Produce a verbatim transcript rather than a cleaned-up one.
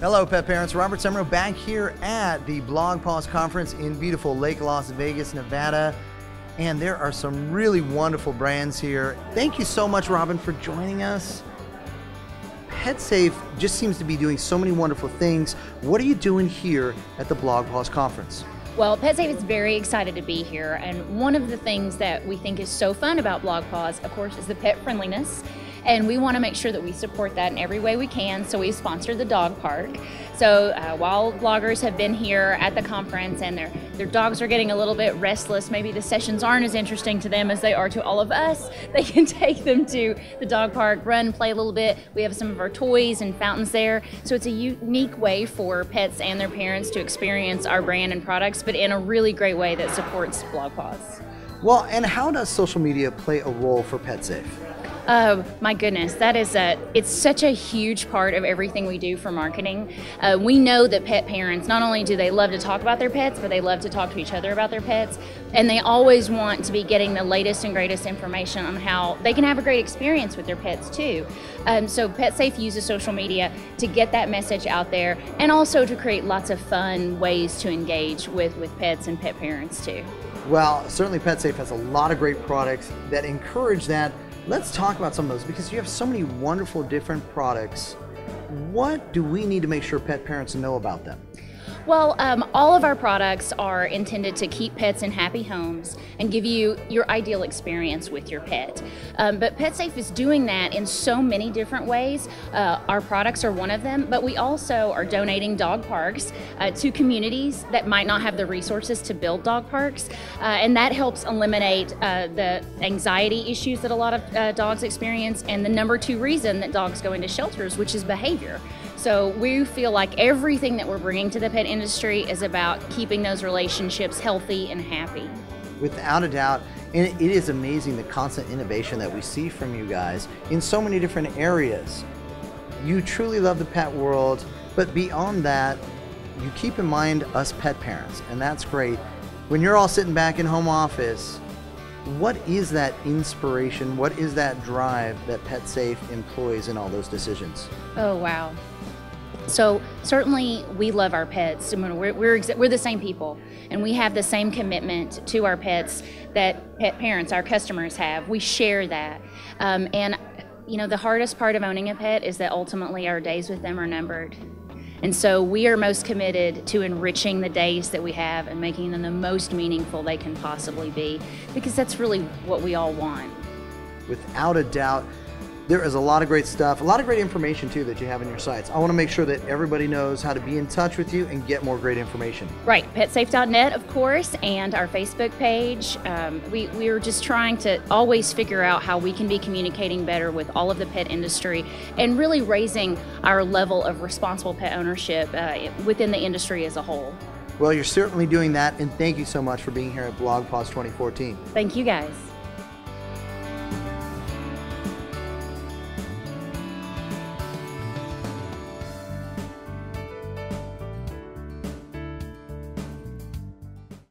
Hello pet parents, Robert Semro back here at the BlogPaws conference in beautiful Lake Las Vegas, Nevada. And there are some really wonderful brands here. Thank you so much, Robin, for joining us. PetSafe just seems to be doing so many wonderful things. What are you doing here at the BlogPaws conference? Well, PetSafe is very excited to be here. And one of the things that we think is so fun about BlogPaws, of course, is the pet friendliness. And we want to make sure that we support that in every way we can, so we sponsor the dog park. So uh, while bloggers have been here at the conference and their, their dogs are getting a little bit restless, maybe the sessions aren't as interesting to them as they are to all of us, they can take them to the dog park, run, play a little bit. We have some of our toys and fountains there. So it's a unique way for pets and their parents to experience our brand and products, but in a really great way that supports BlogPaws. Well, and how does social media play a role for PetSafe? Oh my goodness, that is a, it's such a huge part of everything we do for marketing. Uh, we know that pet parents, not only do they love to talk about their pets, but they love to talk to each other about their pets. And they always want to be getting the latest and greatest information on how they can have a great experience with their pets too. Um, so PetSafe uses social media to get that message out there and also to create lots of fun ways to engage with, with pets and pet parents too. Well, certainly PetSafe has a lot of great products that encourage that. Let's talk about some of those, because you have so many wonderful different products. What do we need to make sure pet parents know about them? Well, um, all of our products are intended to keep pets in happy homes and give you your ideal experience with your pet. Um, but PetSafe is doing that in so many different ways. Uh, our products are one of them, but we also are donating dog parks uh, to communities that might not have the resources to build dog parks. Uh, and that helps eliminate uh, the anxiety issues that a lot of uh, dogs experience, and the number two reason that dogs go into shelters, which is behavior. So we feel like everything that we're bringing to the pet industry is about keeping those relationships healthy and happy. Without a doubt, and it is amazing the constant innovation that we see from you guys in so many different areas. You truly love the pet world, but beyond that, you keep in mind us pet parents, and that's great. When you're all sitting back in home office, what is that inspiration? What is that drive that PetSafe employs in all those decisions? Oh, wow. So certainly we love our pets. I mean, we're, we're, we're the same people, and we have the same commitment to our pets that pet parents, our customers, have. We share that. Um, and you know, the hardest part of owning a pet is that ultimately our days with them are numbered. And so we are most committed to enriching the days that we have and making them the most meaningful they can possibly be, because that's really what we all want. Without a doubt, there is a lot of great stuff, a lot of great information too that you have on your sites. I want to make sure that everybody knows how to be in touch with you and get more great information. Right, petsafe dot net, of course, and our Facebook page. Um, we, we are just trying to always figure out how we can be communicating better with all of the pet industry and really raising our level of responsible pet ownership uh, within the industry as a whole. Well, you're certainly doing that, and thank you so much for being here at BlogPaws twenty fourteen. Thank you guys.